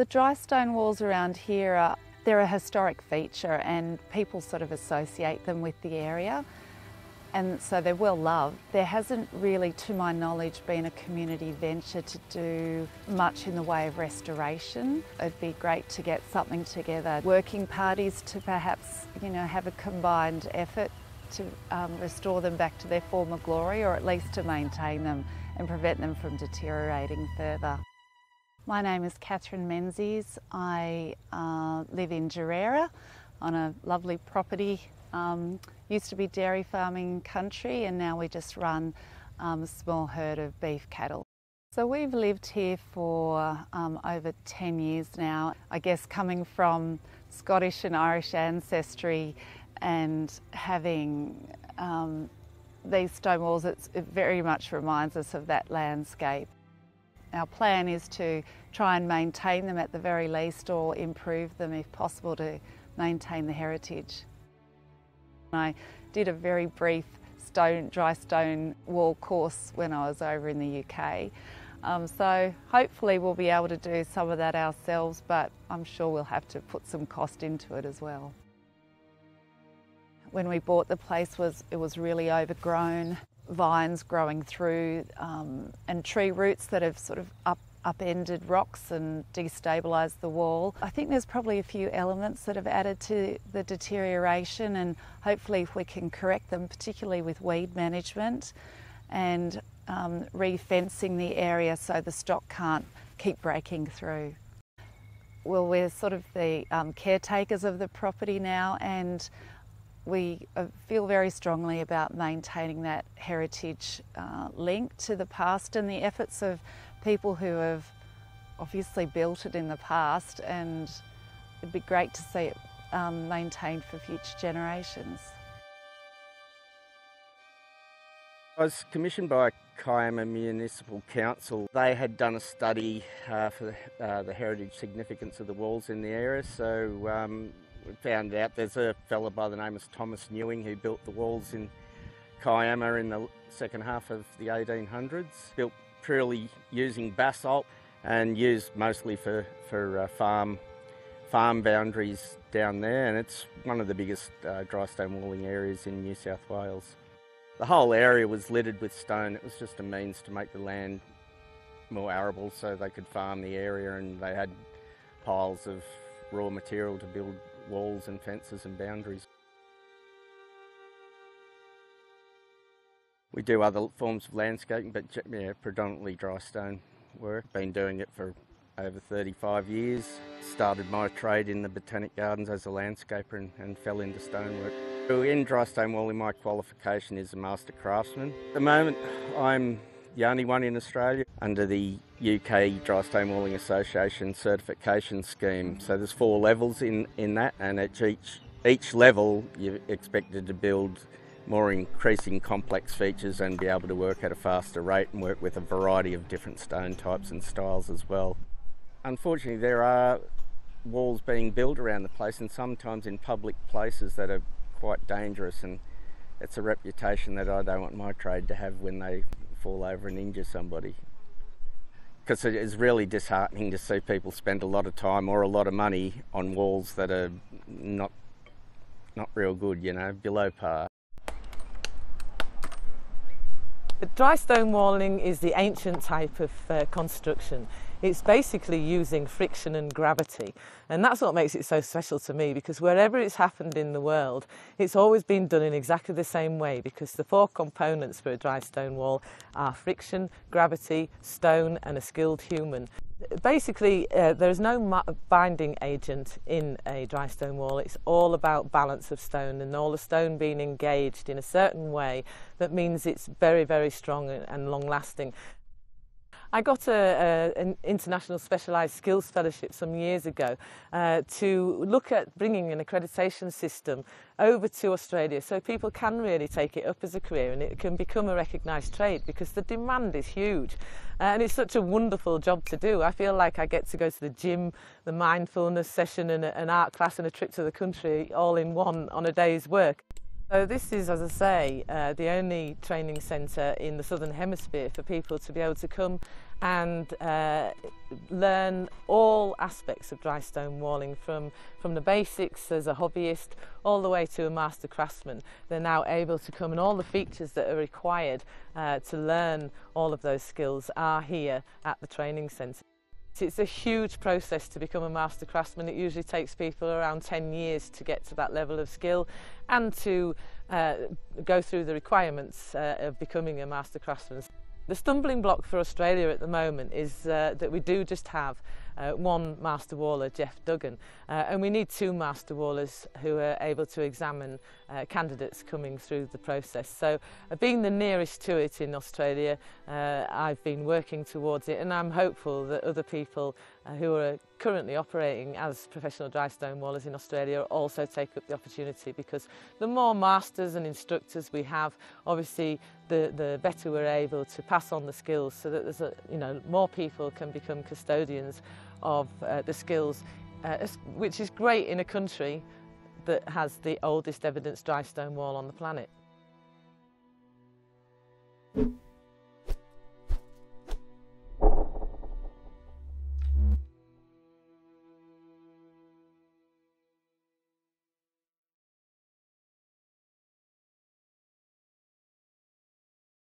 The dry stone walls around here they're a historic feature and people sort of associate them with the area, and so they're well loved. There hasn't really, to my knowledge, been a community venture to do much in the way of restoration. It'd be great to get something together, working parties to perhaps, you know, have a combined effort to restore them back to their former glory, or at least to maintain them and prevent them from deteriorating further. My name is Catherine Menzies. I live in Jerrara on a lovely property. Used to be dairy farming country, and now we just run a small herd of beef cattle. So we've lived here for over 10 years now. I guess coming from Scottish and Irish ancestry and having these stone walls, it very much reminds us of that landscape. Our plan is to try and maintain them at the very least, or improve them if possible, to maintain the heritage. I did a very brief dry stone wall course when I was over in the UK, so hopefully we'll be able to do some of that ourselves, but I'm sure we'll have to put some cost into it as well. When we bought the place, it was really overgrown. Vines growing through and tree roots that have sort of upended rocks and destabilised the wall. I think there's probably a few elements that have added to the deterioration, and hopefully if we can correct them, particularly with weed management and re-fencing the area so the stock can't keep breaking through. Well, we're sort of the caretakers of the property now, and we feel very strongly about maintaining that heritage link to the past and the efforts of people who have obviously built it in the past, and it'd be great to see it maintained for future generations. I was commissioned by Kiama Municipal Council. They had done a study for the heritage significance of the walls in the area, so we found out there's a fella by the name of Thomas Newing who built the walls in Kiama in the second half of the 1800s. Built purely using basalt and used mostly for farm boundaries down there, and it's one of the biggest dry stone walling areas in New South Wales. The whole area was littered with stone. It was just a means to make the land more arable so they could farm the area, and they had piles of raw material to build walls and fences and boundaries. We do other forms of landscaping, but yeah, predominantly dry stone work. Been doing it for over 35 years. Started my trade in the Botanic Gardens as a landscaper and fell into stonework. In dry stone walling, my qualification is a master craftsman. At the moment, I'm the only one in Australia under the UK Dry Stone Walling Association certification scheme. So there's 4 levels in that, and at each level you're expected to build more increasing complex features and be able to work at a faster rate and work with a variety of different stone types and styles as well. Unfortunately, there are walls being built around the place, and sometimes in public places, that are quite dangerous, and it's a reputation that I don't want my trade to have when they fall over and injure somebody. Because it is really disheartening to see people spend a lot of time or a lot of money on walls that are not real good, you know, below par. The dry stone walling is the ancient type of construction. It's basically using friction and gravity, and that's what makes it so special to me, because wherever it's happened in the world, it's always been done in exactly the same way, because the 4 components for a dry stone wall are friction, gravity, stone and a skilled human. Basically, there is no binding agent in a dry stone wall. It's all about balance of stone, and all the stone being engaged in a certain way that means it's very, very strong and long lasting. I got an International Specialised Skills Fellowship some years ago to look at bringing an accreditation system over to Australia so people can really take it up as a career and it can become a recognised trade, because the demand is huge and it's such a wonderful job to do. I feel like I get to go to the gym, the mindfulness session and an art class and a trip to the country all in one on a day's work. So this is, as I say, the only training centre in the Southern Hemisphere for people to be able to come and learn all aspects of dry stone walling from the basics as a hobbyist all the way to a master craftsman. They're now able to come, and all the features that are required to learn all of those skills are here at the training centre. It's a huge process to become a master craftsman. It usually takes people around 10 years to get to that level of skill and to go through the requirements of becoming a master craftsman. The stumbling block for Australia at the moment is that we do just have one master waller, Geoff Duggan, and we need two master wallers who are able to examine candidates coming through the process. So being the nearest to it in Australia, I've been working towards it, and I'm hopeful that other people who are currently operating as professional dry stone wallers in Australia also take up the opportunity, because the more masters and instructors we have, obviously the better we're able to pass on the skills, so that there's more people can become custodians of the skills, which is great in a country that has the oldest evidence dry stone wall on the planet.